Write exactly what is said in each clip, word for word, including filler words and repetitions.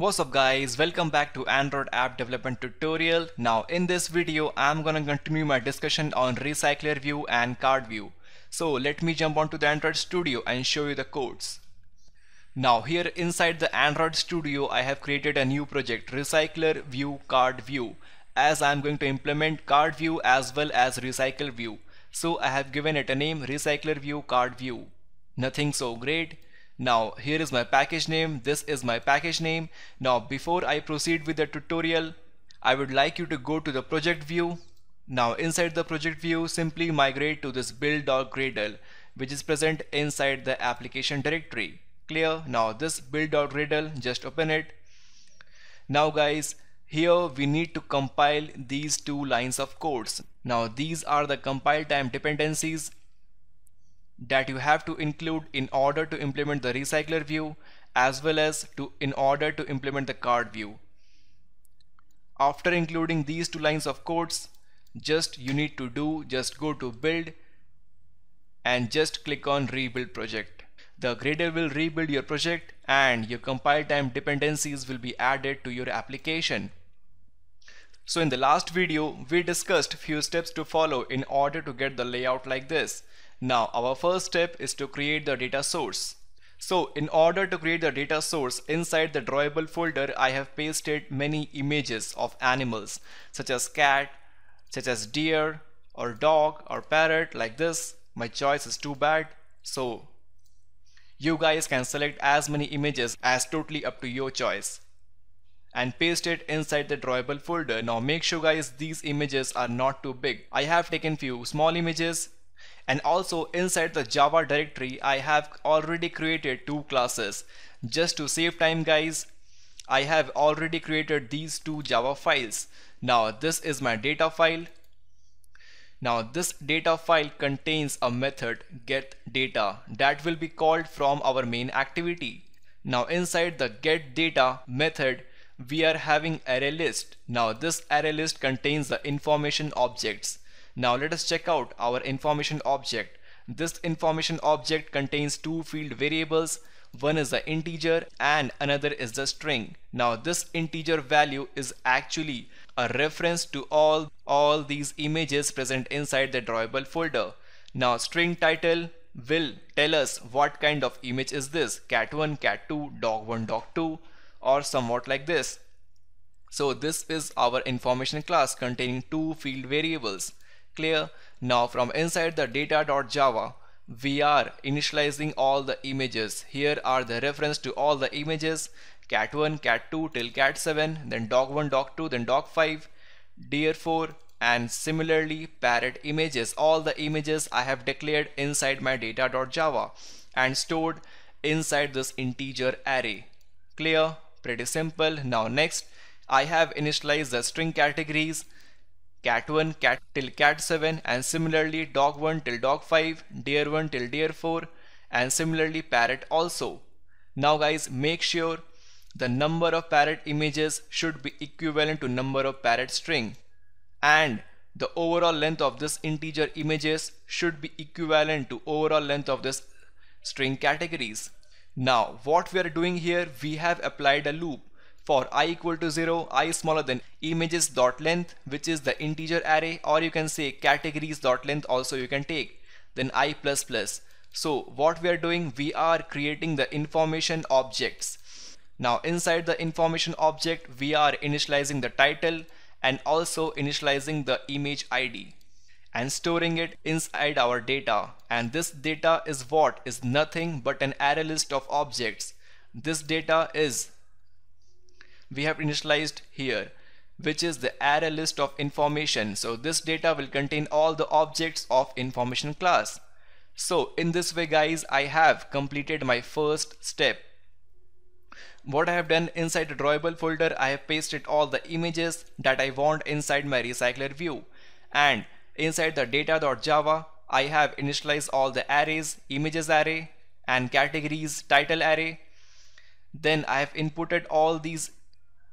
What's up guys, welcome back to Android app development tutorial. Now in this video I'm gonna continue my discussion on RecyclerView and CardView. So let me jump onto the Android Studio and show you the codes. Now here inside the Android Studio I have created a new project, RecyclerView.CardView, as I'm going to implement CardView as well as RecyclerView. So I have given it a name, RecyclerView.CardView. Nothing so great. Now here is my package name, this is my package name. Now before I proceed with the tutorial, I would like you to go to the project view. Now inside the project view, simply migrate to this build.gradle, which is present inside the application directory. Clear? Now this build.gradle, just open it. Now guys, here we need to compile these two lines of codes. Now these are the compile time dependencies that you have to include in order to implement the recycler view as well as to in order to implement the card view. After including these two lines of codes, just you need to do just go to build and just click on rebuild project. The Gradle will rebuild your project and your compile time dependencies will be added to your application. So in the last video we discussed few steps to follow in order to get the layout like this. Now our first step is to create the data source. So in order to create the data source, inside the drawable folder I have pasted many images of animals such as cat, such as deer or dog or parrot like this. My choice is too bad, so you guys can select as many images as totally up to your choice and paste it inside the drawable folder. Now make sure guys these images are not too big. I have taken few small images. And also inside the Java directory I have already created two classes. Just to save time guys, I have already created these two Java files. Now this is my data file. Now this data file contains a method getData that will be called from our main activity. Now inside the getData method we are having array list. Now this array list contains the information objects. Now let us check out our information object. This information object contains two field variables. One is the integer and another is the string. Now this integer value is actually a reference to all, all these images present inside the drawable folder. Now string title will tell us what kind of image is this, cat one, cat two, dog one, dog two, or somewhat like this. So this is our information class containing two field variables. Clear? Now from inside the data.java we are initializing all the images. Here are the reference to all the images, cat one, cat two till cat seven, then dog one, dog two, then dog five, deer four, and similarly parrot images. All the images I have declared inside my data.java and stored inside this integer array. Clear? Pretty simple. Now next I have initialized the string categories, cat one cat till cat seven, and similarly dog one till dog five, deer one till deer four, and similarly parrot also. Now guys, make sure the number of parrot images should be equivalent to number of parrot string, and the overall length of this integer images should be equivalent to overall length of this string categories. Now what we are doing here, we have applied a loop for I equal to zero, I smaller than images dot length, which is the integer array, or you can say categories dot length also you can take, then I plus plus. So what we are doing, we are creating the information objects. Now inside the information object we are initializing the title and also initializing the image I D and storing it inside our data. And this data is what is nothing but an array list of objects. This data is we have initialized here, which is the array list of information. So this data will contain all the objects of information class. So in this way guys, I have completed my first step. What I have done inside the drawable folder, I have pasted all the images that I want inside my recycler view, and inside the data.java I have initialized all the arrays, images array and categories title array. Then I have inputted all these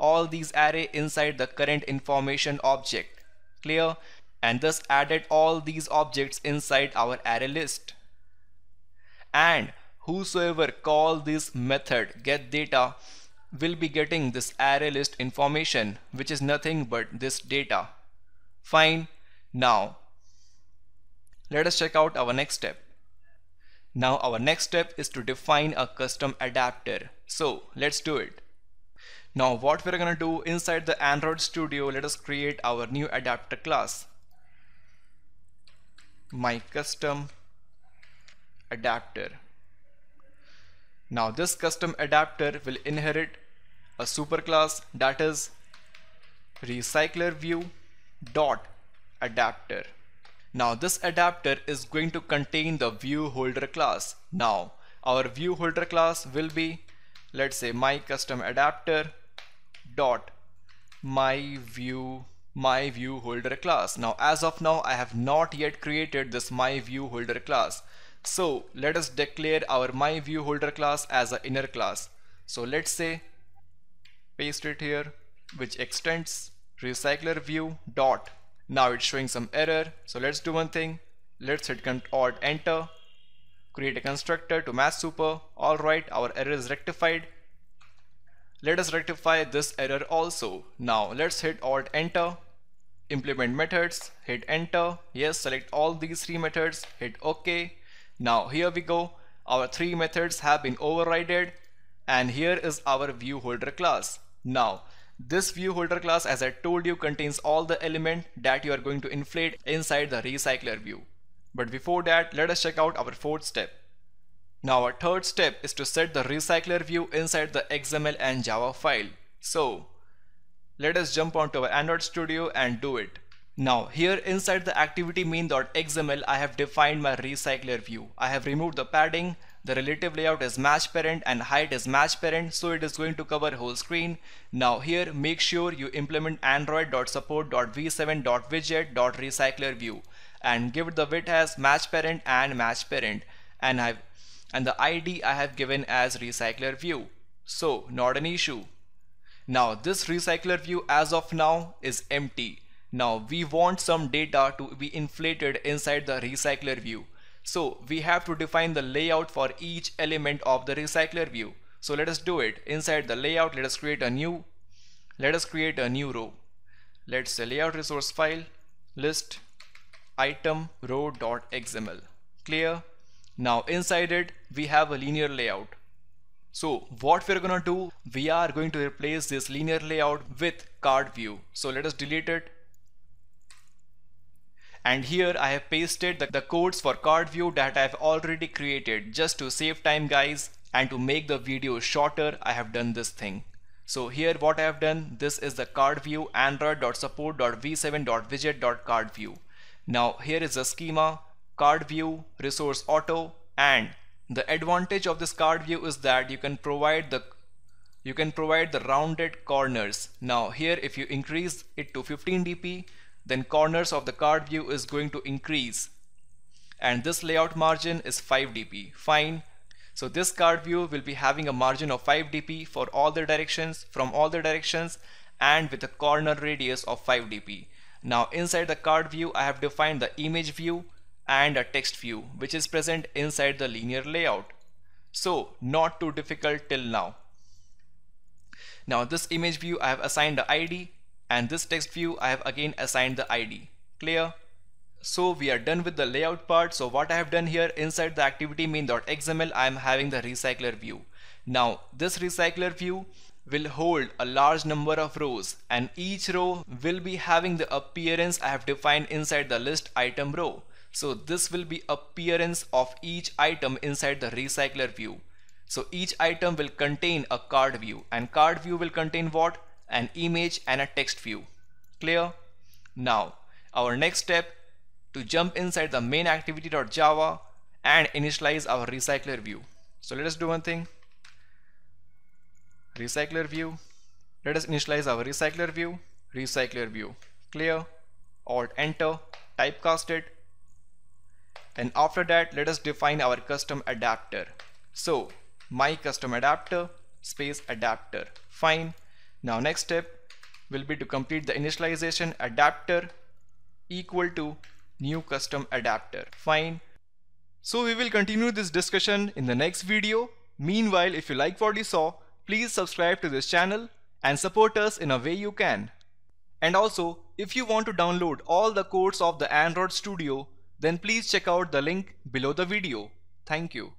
all these array inside the current information object. Clear? And thus added all these objects inside our array list. And whosoever call this method getData will be getting this array list information, which is nothing but this data. Fine. Now let us check out our next step. Now our next step is to define a custom adapter. So let's do it. Now what we're gonna do inside the Android Studio, let us create our new adapter class. My custom adapter. Now this custom adapter will inherit a superclass, that is RecyclerView.adapter. Now this adapter is going to contain the view holder class. Now our view holder class will be, let's say, my custom adapter dot my view my view holder class. Now as of now I have not yet created this my view holder class, so let us declare our my view holder class as an inner class. So let's say, paste it here, which extends RecyclerView dot. Now it's showing some error, so let's do one thing. Let's hit Ctrl Enter, create a constructor to match super. Alright, our error is rectified. Let us rectify this error also. Now let's hit Alt Enter, implement methods, hit Enter, yes, select all these three methods, hit OK. Now here we go, our three methods have been overridden, and here is our view holder class. Now this view holder class, as I told you, contains all the elements that you are going to inflate inside the recycler view. But before that, let us check out our fourth step. Now our third step is to set the recycler view inside the X M L and Java file. So let us jump onto our Android Studio and do it. Now here inside the activity main.xml, I have defined my recycler view. I have removed the padding. The relative layout is match parent and height is match parent, so it is going to cover whole screen. Now here make sure you implement android dot support dot v seven dot widget dot recycler view and give it the width as match parent and match parent, and I've and the I D I have given as recycler view. So not an issue. Now this recycler view as of now is empty. Now we want some data to be inflated inside the recycler view. So we have to define the layout for each element of the recycler view. So let us do it. Inside the layout, let us create a new, let us create a new row. Let's say layout resource file, list item row.xml. Clear. Now inside it, we have a linear layout. So what we're gonna do, we are going to replace this linear layout with card view. So let us delete it. And here I have pasted the, the codes for card view that I have already created. Just to save time, guys, and to make the video shorter, I have done this thing. So here what I have done, this is the card view android dot support dot v seven dot widget dot card view. Now here is the schema, card view, resource auto, and the advantage of this card view is that you can provide the you can provide the rounded corners. Now here if you increase it to fifteen D P, then corners of the card view is going to increase, and this layout margin is five D P. Fine. So this card view will be having a margin of five D P for all the directions, from all the directions, and with a corner radius of five D P. Now inside the card view I have defined the image view and a text view, which is present inside the linear layout. So not too difficult till now. Now this image view I have assigned the I D, and this text view I have again assigned the I D. Clear? So we are done with the layout part. So what I have done here inside the activity main.xml, I am having the recycler view. Now this recycler view will hold a large number of rows, and each row will be having the appearance I have defined inside the list item row. So this will be appearance of each item inside the recycler view. So each item will contain a card view, and card view will contain what? An image and a text view. Clear? Now our next step to jump inside the main activity dot java and initialize our recycler view. So let us do one thing. Recycler view. Let us initialize our recycler view. Recycler view. Clear. Alt Enter. Typecast it. And after that, let us define our custom adapter. So my custom adapter space adapter. Fine. Now next step will be to complete the initialization adapter equal to new custom adapter. Fine. So we will continue this discussion in the next video. Meanwhile, if you like what you saw, please subscribe to this channel and support us in a way you can. And also, if you want to download all the codes of the Android Studio, then please check out the link below the video. Thank you.